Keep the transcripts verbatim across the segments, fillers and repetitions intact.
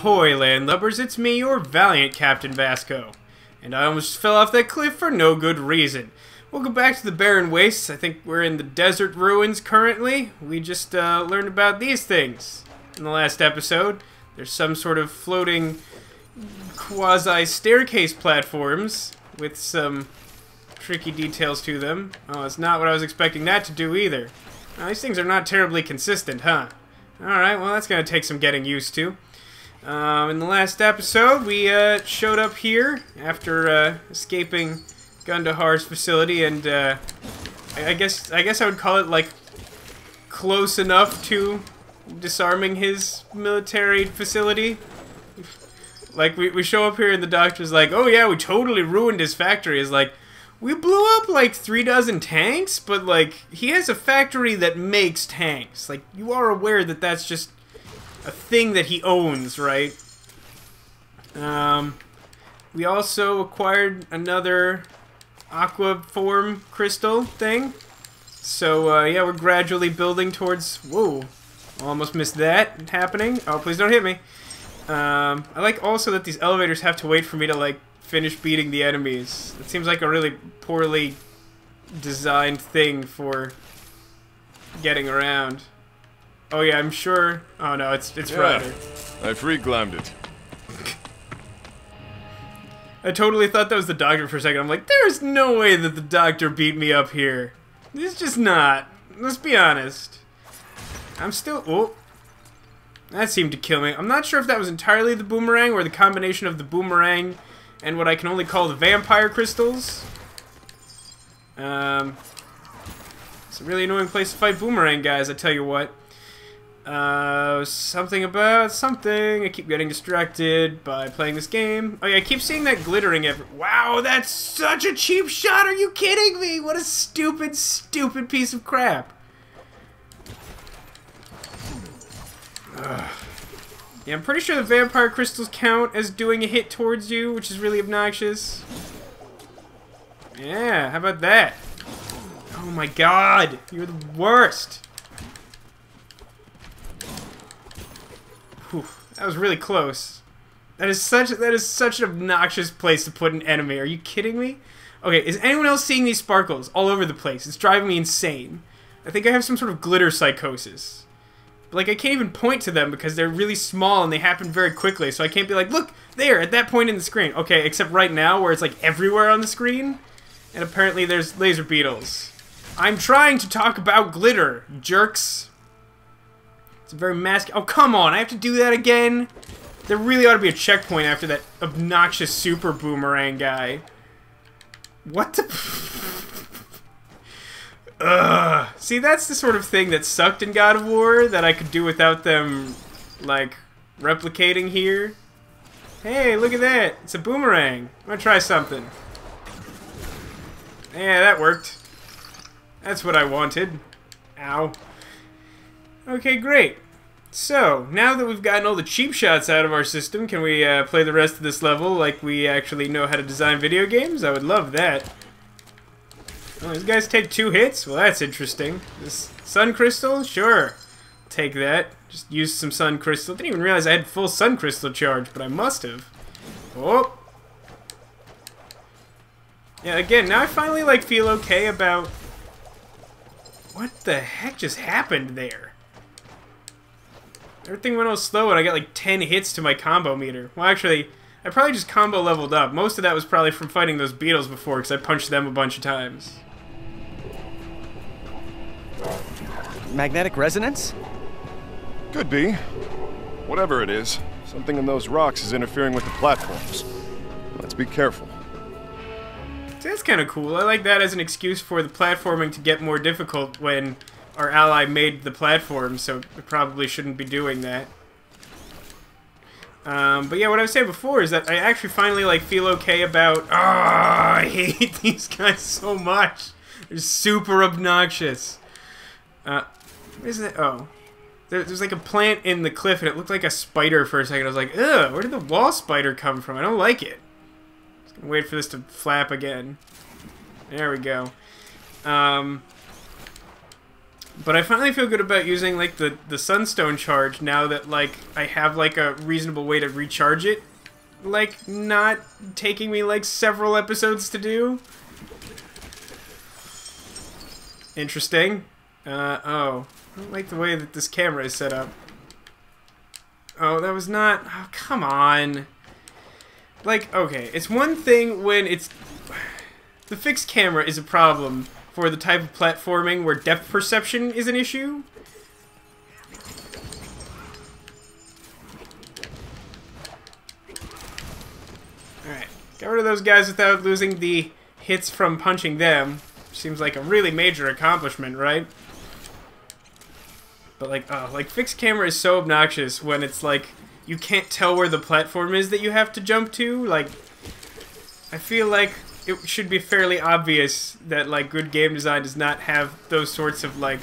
Ahoy, landlubbers, it's me, your valiant Captain Vasco. And I almost fell off that cliff for no good reason. We'll go back to the barren wastes. I think we're in the desert ruins currently. We just uh, learned about these things in the last episode. There's some sort of floating quasi-staircase platforms with some tricky details to them. Oh, it's not what I was expecting that to do either. Now, these things are not terribly consistent, huh? Alright, well that's going to take some getting used to. Um, in the last episode, we uh, showed up here after uh, escaping Gundahar's facility, and uh, I, I guess I guess I would call it like close enough to disarming his military facility. Like we we show up here, and the doctor's like, "Oh yeah, we totally ruined his factory." It's like, we blew up like three dozen tanks, but like he has a factory that makes tanks. Like you are aware that that's just a thing that he owns, right? Um, we also acquired another aqua form crystal thing. So uh, yeah, we're gradually building towards. Whoa, almost missed that happening. Oh, please don't hit me. Um, I like also that these elevators have to wait for me to like finish beating the enemies. It seems like a really poorly designed thing for getting around. Oh yeah, I'm sure. Oh no, it's it's yeah, Ryder. I free-glammed it. I totally thought that was the doctor for a second. I'm like, there's no way that the doctor beat me up here. It's just not. Let's be honest. I'm still. Oh, that seemed to kill me. I'm not sure if that was entirely the boomerang or the combination of the boomerang and what I can only call the vampire crystals. Um, it's a really annoying place to fight boomerang guys. I tell you what. Uh, something about something. I keep getting distracted by playing this game. Oh yeah, I keep seeing that glittering every- Wow, that's such a cheap shot! Are you kidding me? What a stupid, stupid piece of crap. Ugh. Yeah, I'm pretty sure the vampire crystals count as doing a hit towards you, which is really obnoxious. Yeah, how about that? Oh my god, you're the worst! Whew, that was really close. That is such that is such an obnoxious place to put an enemy. Are you kidding me? Okay, is anyone else seeing these sparkles all over the place? It's driving me insane. I think I have some sort of glitter psychosis. But, like, I can't even point to them because they're really small and they happen very quickly, so I can't be like, look, there, at that point in the screen. Okay, except right now where it's, like, everywhere on the screen. And apparently there's laser beetles. I'm trying to talk about glitter, jerks. It's very masc- Oh, come on, I have to do that again? There really ought to be a checkpoint after that obnoxious super boomerang guy. What the- Ugh. See, that's the sort of thing that sucked in God of War that I could do without them, like, replicating here. Hey, look at that! It's a boomerang. I'm gonna try something. Yeah, that worked. That's what I wanted. Ow. Okay, great. So, now that we've gotten all the cheap shots out of our system, can we uh, play the rest of this level like we actually know how to design video games? I would love that. Oh, these guys take two hits? Well, that's interesting. This sun crystal? Sure. Take that. Just use some sun crystal. Didn't even realize I had full sun crystal charge, but I must have. Oh! Yeah, again, now I finally, like, feel okay about... What the heck just happened there? Everything went all slow and I got like ten hits to my combo meter. Well, actually, I probably just combo leveled up. Most of that was probably from fighting those beetles before because I punched them a bunch of times. Magnetic resonance? Could be. Whatever it is, something in those rocks is interfering with the platforms. Let's be careful. See, that's kind of cool. I like that as an excuse for the platforming to get more difficult when our ally made the platform, so we probably shouldn't be doing that. Um, but yeah, what I was saying before is that I actually finally, like, feel okay about... Oh, I hate these guys so much. They're super obnoxious. Uh, what is that? Oh. There, there's, like, a plant in the cliff, and it looked like a spider for a second. I was like, ugh, where did the wall spider come from? I don't like it. I'm just gonna wait for this to flap again. There we go. Um... But I finally feel good about using, like, the, the Sunstone Charge now that, like, I have, like, a reasonable way to recharge it. Like, not taking me, like, several episodes to do. Interesting. Uh, oh. I don't like the way that this camera is set up. Oh, that was not... Oh, come on. Like, okay. It's one thing when it's... The fixed camera is a problem for the type of platforming where depth perception is an issue. Alright. Got rid of those guys without losing the hits from punching them. Seems like a really major accomplishment, right? But like, uh, like fixed camera is so obnoxious when it's like, you can't tell where the platform is that you have to jump to. Like, I feel like it should be fairly obvious that, like, good game design does not have those sorts of, like,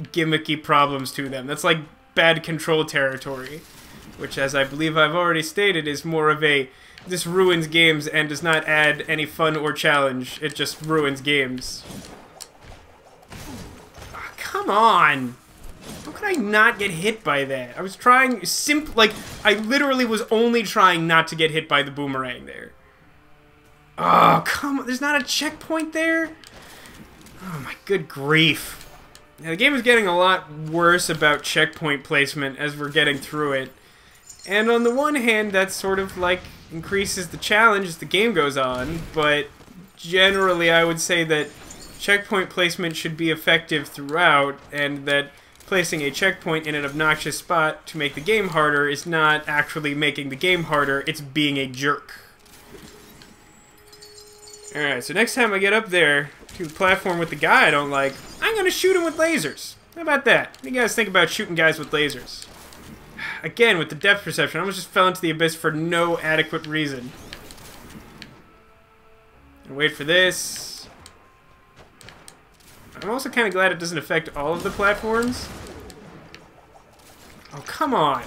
gimmicky problems to them. That's like bad control territory, which, as I believe I've already stated, is more of a, this ruins games and does not add any fun or challenge. It just ruins games. Oh, come on! How could I not get hit by that? I was trying simp- like, I literally was only trying not to get hit by the boomerang there. Oh, come on. There's not a checkpoint there? Oh, my good grief. Now, the game is getting a lot worse about checkpoint placement as we're getting through it. And on the one hand, that's sort of, like, increases the challenge as the game goes on, but generally I would say that checkpoint placement should be effective throughout, and that placing a checkpoint in an obnoxious spot to make the game harder is not actually making the game harder, it's being a jerk. Alright, so next time I get up there to the platform with the guy I don't like, I'm gonna shoot him with lasers. How about that? What do you guys think about shooting guys with lasers? Again, with the depth perception, I almost just fell into the abyss for no adequate reason. And wait for this. I'm also kind of glad it doesn't affect all of the platforms. Oh, come on.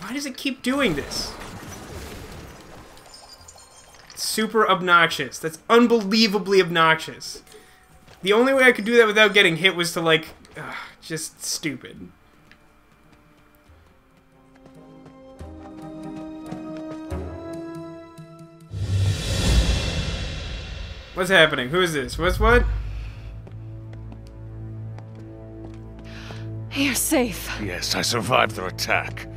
Why does it keep doing this? It's super obnoxious. That's unbelievably obnoxious. The only way I could do that without getting hit was to, like, ugh, just stupid. What's happening? Who is this? What's what? You're safe. Yes, I survived their attack.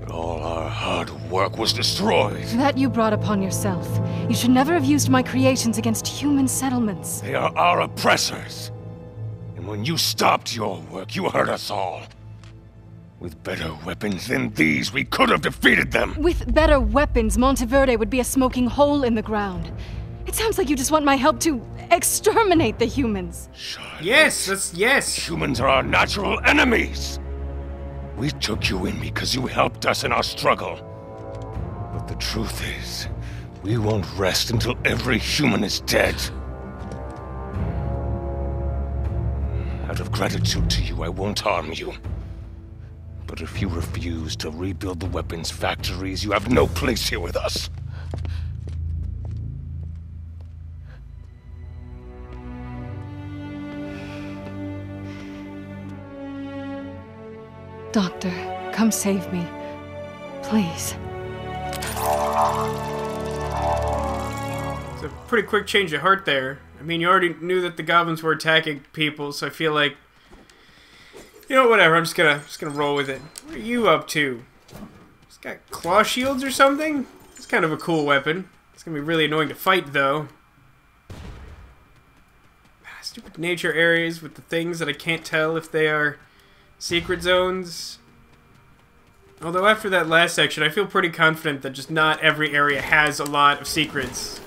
But all our hard work was destroyed. That you brought upon yourself. You should never have used my creations against human settlements. They are our oppressors. And when you stopped your work, you hurt us all. With better weapons than these, we could have defeated them. With better weapons, Monteverde would be a smoking hole in the ground. It sounds like you just want my help to exterminate the humans. Charlotte, yes, that's, yes. Humans are our natural enemies. We took you in because you helped us in our struggle. But the truth is, we won't rest until every human is dead. Out of gratitude to you, I won't harm you. But if you refuse to rebuild the weapons factories, you have no place here with us. Doctor, come save me. Please. It's a pretty quick change of heart there. I mean, you already knew that the goblins were attacking people, so I feel like... You know, whatever, I'm just gonna, just gonna roll with it. What are you up to? It's got claw shields or something? It's kind of a cool weapon. It's gonna be really annoying to fight, though. Stupid nature areas with the things that I can't tell if they are... secret zones. Although after that last section, I feel pretty confident that just not every area has a lot of secrets.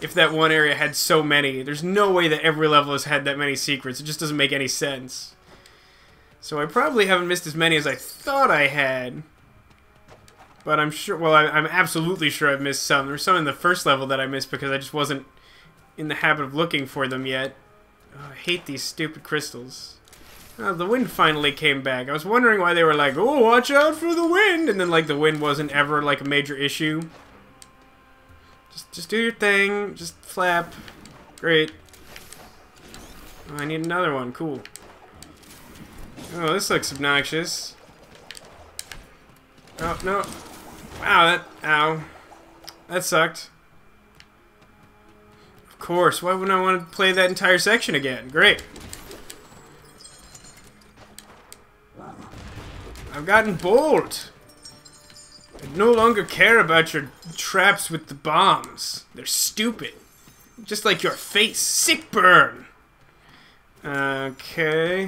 If that one area had so many, there's no way that every level has had that many secrets. It just doesn't make any sense. So I probably haven't missed as many as I thought I had. But I'm sure, well, I, I'm absolutely sure I've missed some. There's some in the first level that I missed because I just wasn't in the habit of looking for them yet. Oh, I hate these stupid crystals. Oh, the wind finally came back. I was wondering why they were like, oh, watch out for the wind! And then, like, the wind wasn't ever, like, a major issue. Just, just do your thing. Just flap. Great. Oh, I need another one. Cool. Oh, this looks obnoxious. Oh, no. Wow, that... Ow. That sucked. Of course. Why wouldn't I want to play that entire section again? Great. I've gotten bold. I no longer care about your traps with the bombs. They're stupid. Just like your face. Sick burn! Okay.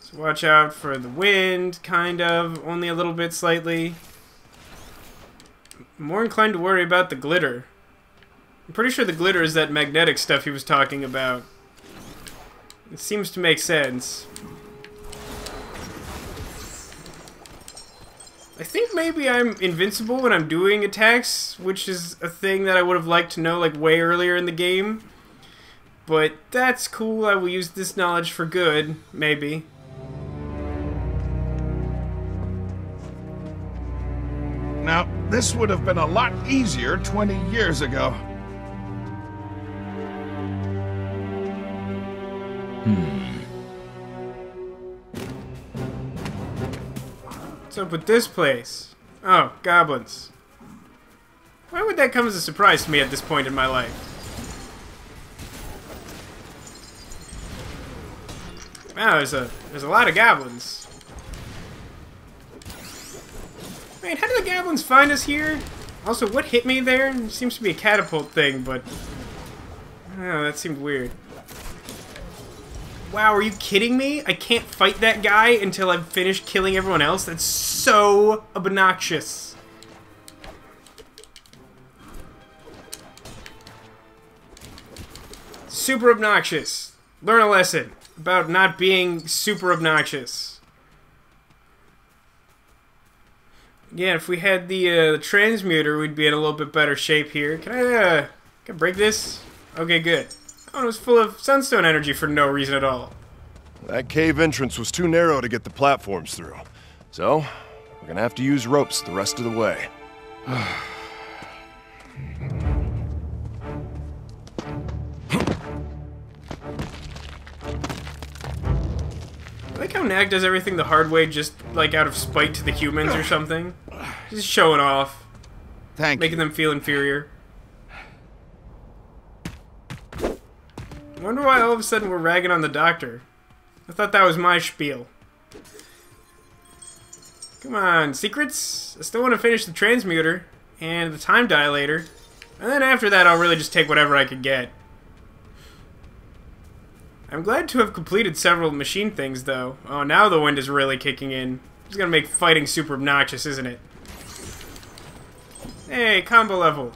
So watch out for the wind, kind of. Only a little bit, slightly. I'm more inclined to worry about the glitter. I'm pretty sure the glitter is that magnetic stuff he was talking about. It seems to make sense. I think maybe I'm invincible when I'm doing attacks, which is a thing that I would have liked to know like way earlier in the game. But that's cool, I will use this knowledge for good, maybe. Now, this would have been a lot easier twenty years ago. Hmm. Up with this place? Oh, goblins. Why would that come as a surprise to me at this point in my life? Wow, there's a there's a lot of goblins. Man, how did the goblins find us here? Also, what hit me there? It seems to be a catapult thing, but oh, that seemed weird. Wow, are you kidding me? I can't fight that guy until I've finished killing everyone else? That's so obnoxious. Super obnoxious. Learn a lesson about not being super obnoxious. Yeah, if we had the, uh, the transmuter, we'd be in a little bit better shape here. Can I, uh, can I break this? Okay, good. Oh, it was full of sunstone energy for no reason at all. That cave entrance was too narrow to get the platforms through. So, we're gonna have to use ropes the rest of the way. I like how Nag does everything the hard way just, like, out of spite to the humans or something. Just showing off. Thank Making you. them feel inferior. I wonder why all of a sudden we're ragging on the doctor. I thought that was my spiel. Come on, secrets? I still want to finish the transmuter and the time dilator. And then after that, I'll really just take whatever I could get. I'm glad to have completed several machine things, though. Oh, now the wind is really kicking in. It's gonna make fighting super obnoxious, isn't it? Hey, combo level.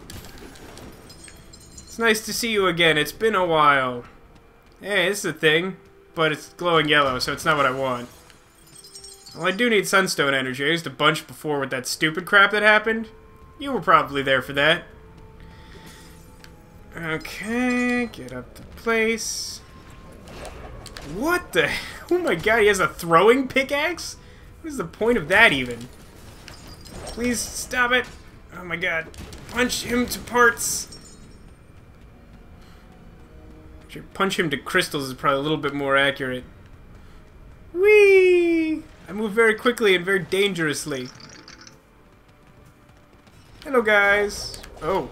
It's nice to see you again. It's been a while. Hey, this is a thing, but it's glowing yellow, so it's not what I want. Well, I do need sunstone energy. I used a bunch before with that stupid crap that happened. You were probably there for that. Okay, get up the place. What the? Oh my god, he has a throwing pickaxe? What is the point of that even? Please stop it. Oh my god. Punch him to parts. Punch him to crystals is probably a little bit more accurate. Whee! I move very quickly and very dangerously. Hello, guys. Oh,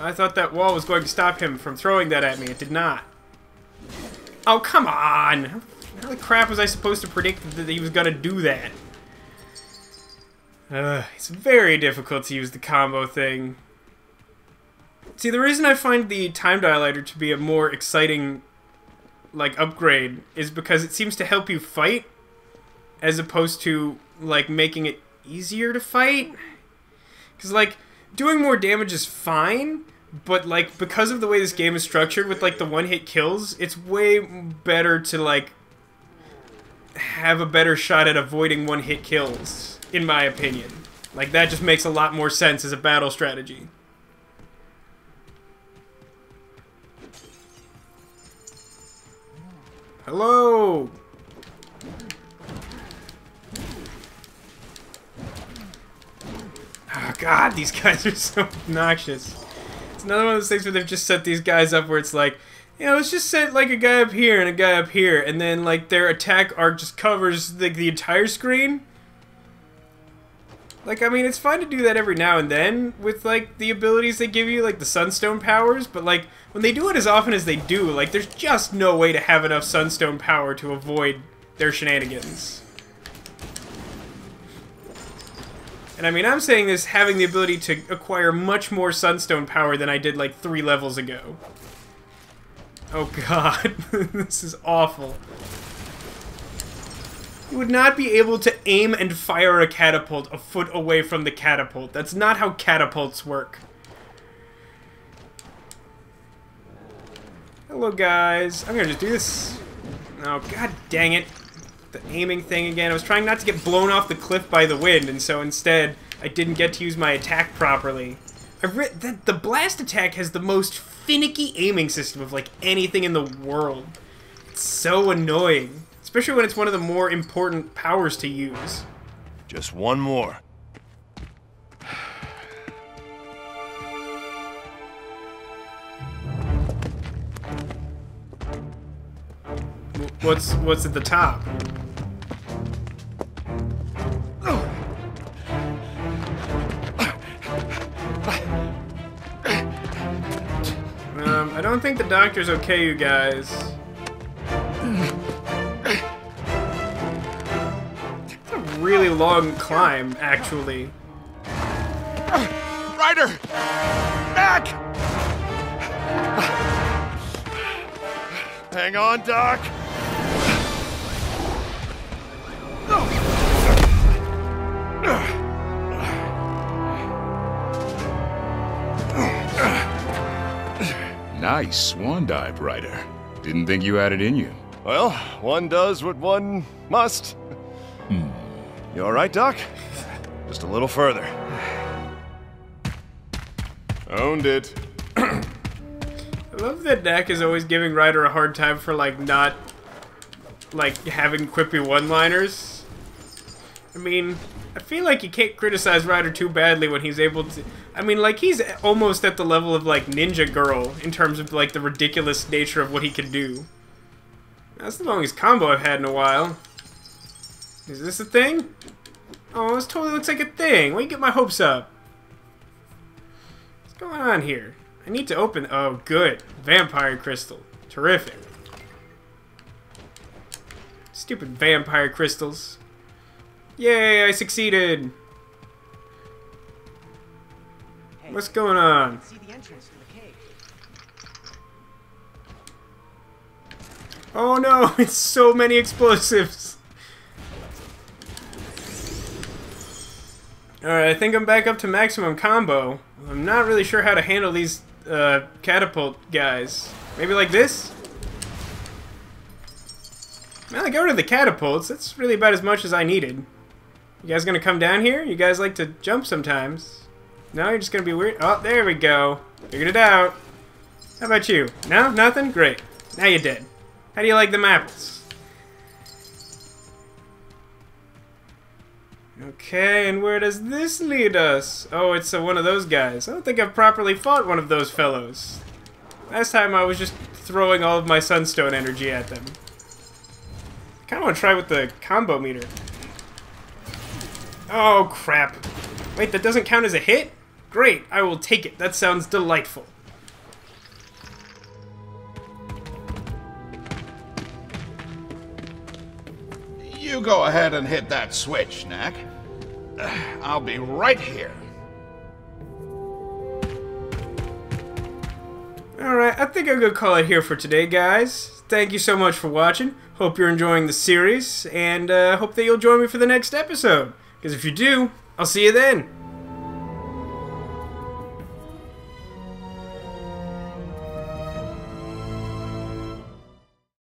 I thought that wall was going to stop him from throwing that at me. It did not. Oh, come on! How the crap was I supposed to predict that he was going to do that? Uh, it's very difficult to use the combo thing. See, the reason I find the time dilator to be a more exciting, like, upgrade is because it seems to help you fight, as opposed to, like, making it easier to fight. Because, like, doing more damage is fine, but, like, because of the way this game is structured with, like, the one-hit kills, it's way better to, like, have a better shot at avoiding one-hit kills, in my opinion. Like, that just makes a lot more sense as a battle strategy. Hello! Oh god, these guys are so obnoxious. It's another one of those things where they've just set these guys up where it's like, you know, let's just set like a guy up here and a guy up here, and then like their attack arc just covers like the entire screen. Like, I mean, it's fine to do that every now and then with, like, the abilities they give you, like the Sunstone powers, but, like, when they do it as often as they do, like, there's just no way to have enough Sunstone power to avoid their shenanigans. And, I mean, I'm saying this having the ability to acquire much more Sunstone power than I did, like, three levels ago. Oh, God. This is awful. You would not be able to aim and fire a catapult a foot away from the catapult. That's not how catapults work. Hello, guys. I'm gonna just do this. Oh, god dang it. The aiming thing again. I was trying not to get blown off the cliff by the wind, and so instead, I didn't get to use my attack properly. I re- the, the blast attack has the most finicky aiming system of, like, anything in the world. It's so annoying. Especially when it's one of the more important powers to use. Just one more. What's what's at the top? Um, I don't think the doctor's okay, you guys. Really long climb, actually. Ryder! Nack! Hang on, Doc. Nice swan dive, Ryder. Didn't think you had it in you. Well, one does what one must. Hmm. You alright, Doc? Just a little further. Owned it. I love that Dak is always giving Ryder a hard time for, like, not, like, having quippy one-liners. I mean, I feel like you can't criticize Ryder too badly when he's able to... I mean, like, he's almost at the level of, like, Ninja Girl in terms of, like, the ridiculous nature of what he can do. That's the longest combo I've had in a while. Is this a thing? Oh, this totally looks like a thing. Why you get my hopes up? What's going on here? I need to open... Oh, good. Vampire crystal. Terrific. Stupid vampire crystals. Yay, I succeeded. Hey, what's going on? See the entrance to the cave. Oh no, it's so many explosives. Alright, I think I'm back up to maximum combo. I'm not really sure how to handle these uh, catapult guys. Maybe like this? Well, I got rid of the catapults. That's really about as much as I needed. You guys gonna come down here? You guys like to jump sometimes. No, you're just gonna be weird. Oh, there we go. Figured it out. How about you? No? Nothing? Great. Now you're dead. How do you like them apples? Okay, and where does this lead us? Oh, it's uh, one of those guys. I don't think I've properly fought one of those fellows. Last time I was just throwing all of my sunstone energy at them. I kind of want to try with the combo meter. Oh, crap. Wait, that doesn't count as a hit? Great, I will take it. That sounds delightful. You go ahead and hit that switch, Nack. I'll be right here. Alright, I think I'm gonna call it here for today, guys. Thank you so much for watching. Hope you're enjoying the series, and uh, hope that you'll join me for the next episode. Because if you do, I'll see you then.